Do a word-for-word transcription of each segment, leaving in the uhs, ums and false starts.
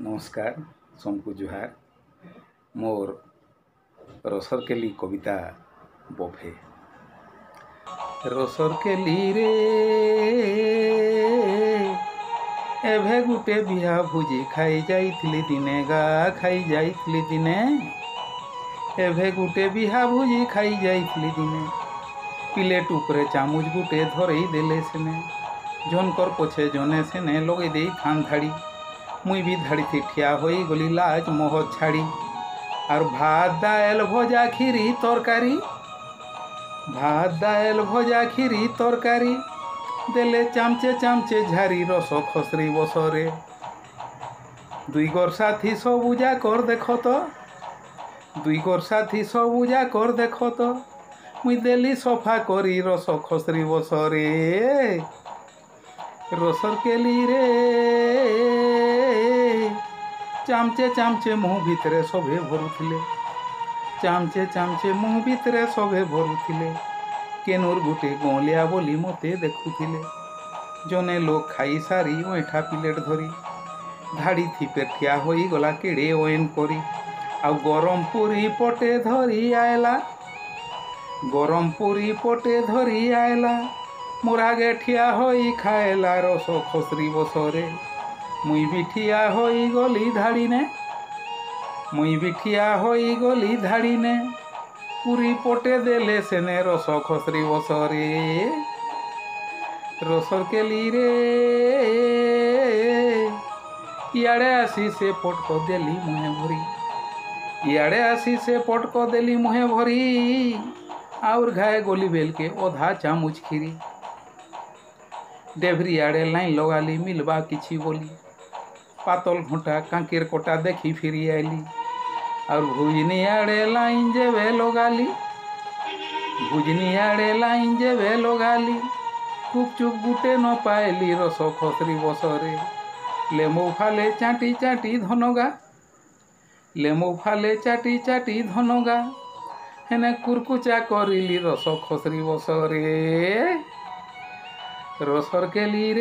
नमस्कार सबको जोहार। मोर रसरकेली कविता बफे। रसरकेली रे एभे गुटे बिहा भोजी खाई जाइथिली दिने गा खाई जाइथिली दिने एभे गुटे बिहा भोजी खाई जाइथिली दिने प्लेट उपरे चामच गुटे धरई देले सेने झनकर पछे जने सेने लगै देई खान धाड़ी मुई भी धाड़ी थी ठिया होई गली लाज मोह छाड़ी। और भात दाल भजा खीरी तरकारी भात दाल भजा खीरी तरकारी देले चामचे चामचे झारी रस खसरी बसरे दुई गोरसा थी सब उजा कर देख तो दुई गोरसा थी सब उजा कर देख तो मुई देली सफा करी रस खसरी बसरे। रसरकेली रे चामचे चामचे मुँह भितरे सभे भरुथिले चामचे चामचे मुँह भितरे सभे भरुथिले केनोर गोटे गौलिया बोली मते देखुथिले जने लोक खाई सारी ओठा प्लेट धरी धाड़ी थी पेठिया होई गला केड़े ओएन करी आउ गरम पूरी पटे धरी आयला गरम पूरी पटे धरी आयला मोरा गे ठिया होई खाएला रस खसरी बसरे मुई भी ठिया होई गली धाड़ी ने मुई भी ठिया होई गली धाड़ी ने पूरी पटे देले सेने रस खसरी बसरे। रसरकेली रे इड़े आसी से पटक देली मुहे भरी इड़े आसी से पटक देली मुहे भरी और घाए गोली बेल के ओधा चामुच खीरी डेभरी आड़े लाइन लगाली मिलवा किछि बोली पातल घुंटा कांकेर कोटा देखी फिरी आइली और भुजनी आड़े लाइन जेबे लगाली भुजनी आड़े लाइन जेबे लगाली खूब चुप गुटे न पाइली रस खसरी बसरे लेमो फाले चाटी चाटी धनगा लेमो फाले चाटी चाटी धनगा हेने कुरकुचा करिली रस खसरी बसरे। रसरकेली रे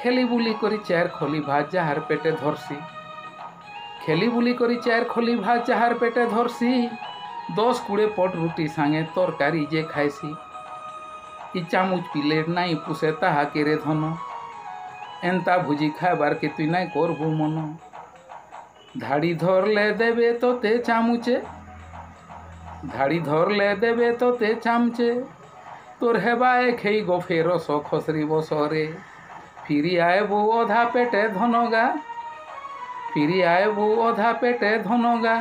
खेली बुली करी चार खोली भात जहार पेटे धरसी खेली बुली करी चार खोली भात जहार पेटे धरसी दस कूड़े पट रुटी सांगे तरकारी जे खाएसी इ चामुच प्लेट नाई पुसे ताहा केरे धन एंता भुजी खाबार के तुई नाई करबु मन धाड़ी धर ले देबे तो ते चामुचे धाड़ी धर ले देबे तो ते चामचे तोर हेबाए खेई गफे रस खसरी बसरे फिरी आएबू अधा पेटे धनगा फिरी आएबू अधा पेटे धनगा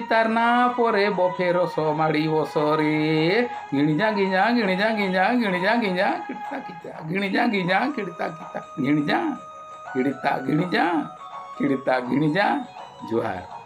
इतार ना परे बफे रस माड़ी बसरे गिणिजा गिजा गिणिजा गिजा गिणिजा गिजा किड़ता किजा गिणिजा गिजा किड़ता किता गिणिजा गिड़ता गिणिजा किड़ता गिणिजा जोहार।